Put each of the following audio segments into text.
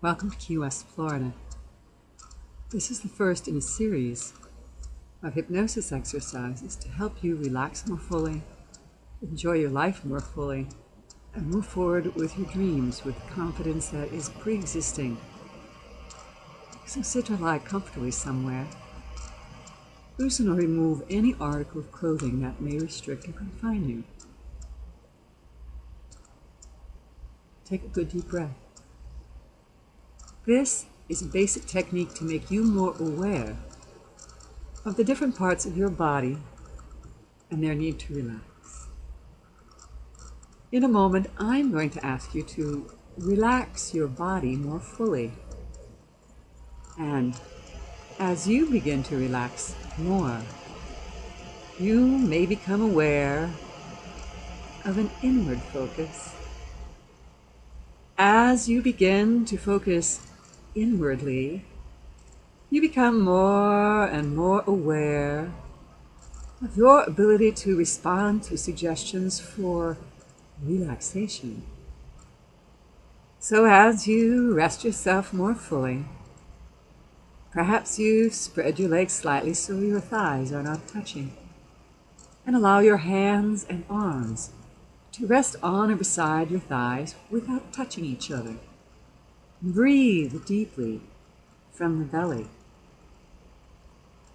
Welcome to Key West, Florida. This is the first in a series of hypnosis exercises to help you relax more fully, enjoy your life more fully, and move forward with your dreams with confidence that is pre-existing. So sit or lie comfortably somewhere. Loosen or remove any article of clothing that may restrict or confine you. Take a good deep breath. This is a basic technique to make you more aware of the different parts of your body and their need to relax. In a moment, I'm going to ask you to relax your body more fully. And as you begin to relax more, you may become aware of an inward focus. As you begin to focus inwardly, you become more and more aware of your ability to respond to suggestions for relaxation. So as you rest yourself more fully, perhaps you spread your legs slightly so your thighs are not touching, and allow your hands and arms to rest on or beside your thighs without touching each other. Breathe deeply from the belly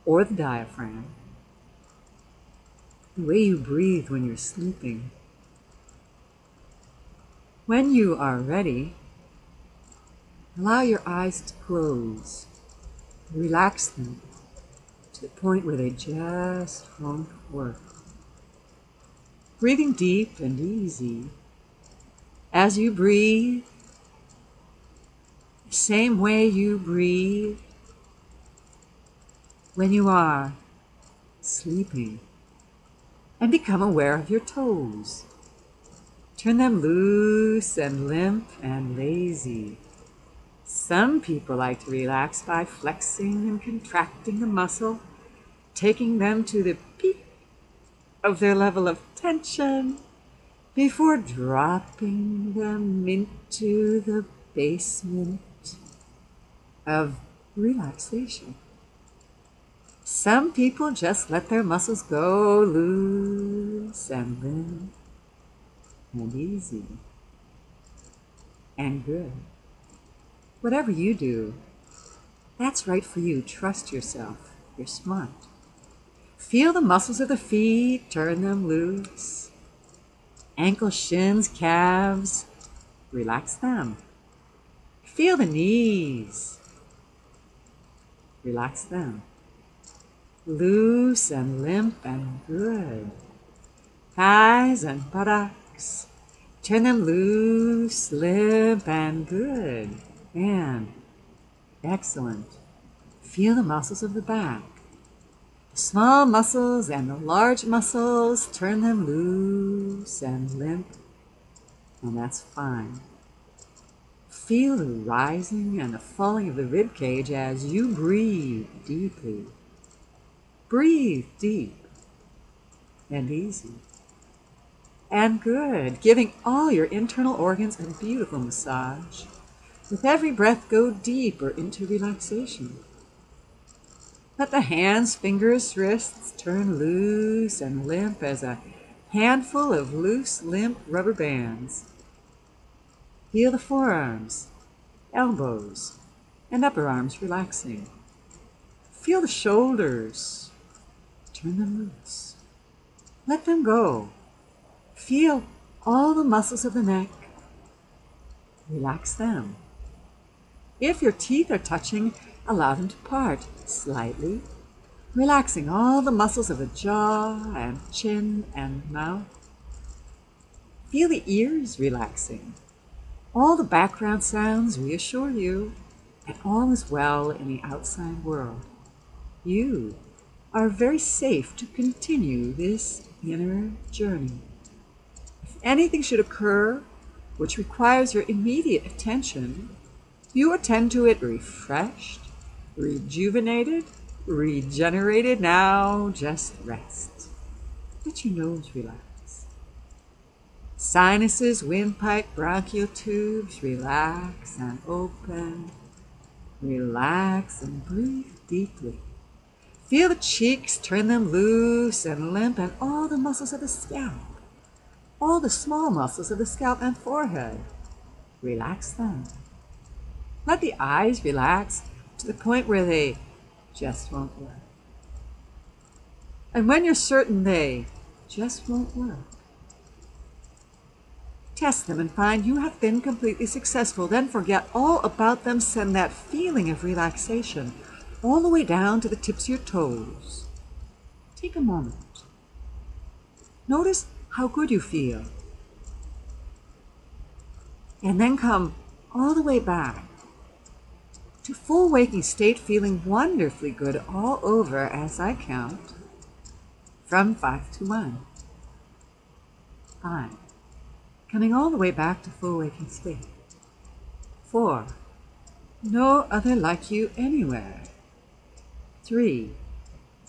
or the diaphragm. The way you breathe when you're sleeping. When you are ready, allow your eyes to close. Relax them to the point where they just won't work. Breathing deep and easy. As you breathe, the same way you breathe when you are sleeping, and become aware of your toes. Turn them loose and limp and lazy. Some people like to relax by flexing and contracting the muscle, taking them to the peak of their level of tension before dropping them into the basement of relaxation. Some people just let their muscles go loose and limp and easy and good. Whatever you do, that's right for you. Trust yourself. You're smart. Feel the muscles of the feet, turn them loose. Ankles, shins, calves, relax them. Feel the knees, relax them. Loose and limp and good. Thighs and buttocks, turn them loose, limp and good. And excellent. Feel the muscles of the back. The small muscles and the large muscles, turn them loose and limp, and that's fine. Feel the rising and the falling of the rib cage as you breathe deeply. Breathe deep and easy and good, giving all your internal organs a beautiful massage. With every breath, go deeper into relaxation. Let the hands, fingers, wrists turn loose and limp as a handful of loose, limp rubber bands. Feel the forearms, elbows, and upper arms relaxing. Feel the shoulders. Turn them loose. Let them go. Feel all the muscles of the neck. Relax them. If your teeth are touching, allow them to part slightly, relaxing all the muscles of the jaw and chin and mouth. Feel the ears relaxing. All the background sounds reassure you that all is well in the outside world. You are very safe to continue this inner journey. If anything should occur which requires your immediate attention, you attend to it refreshed, rejuvenated, regenerated. Now just rest. Let your nose relax. Sinuses, windpipe, bronchial tubes, relax and open. Relax and breathe deeply. Feel the cheeks, turn them loose and limp, and all the muscles of the scalp, all the small muscles of the scalp and forehead. Relax them. Let the eyes relax to the point where they just won't work. And when you're certain they just won't work, test them and find you have been completely successful. Then forget all about them. Send that feeling of relaxation all the way down to the tips of your toes. Take a moment. Notice how good you feel. And then come all the way back to full waking state, feeling wonderfully good all over as I count from 5 to 1. 5. Coming all the way back to full waking state. 4. No other like you anywhere. 3.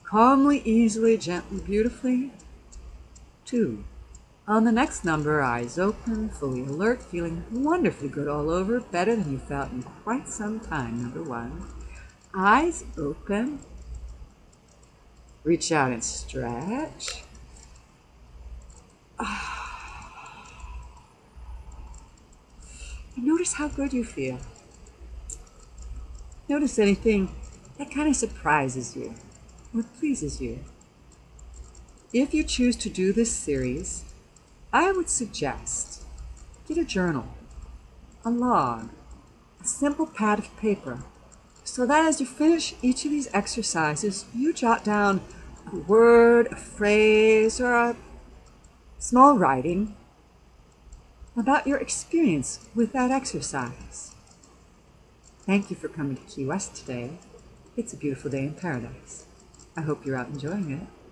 Calmly, easily, gently, beautifully. 2. On the next number, eyes open, fully alert, feeling wonderfully good all over, better than you felt in quite some time. Number 1. Eyes open. Reach out and stretch. And notice how good you feel. Notice anything that kind of surprises you or pleases you. If you choose to do this series, I would suggest get a journal, a log, a simple pad of paper, so that as you finish each of these exercises, you jot down a word, a phrase, or a small writing about your experience with that exercise. Thank you for coming to Key West today. It's a beautiful day in paradise. I hope you're out enjoying it.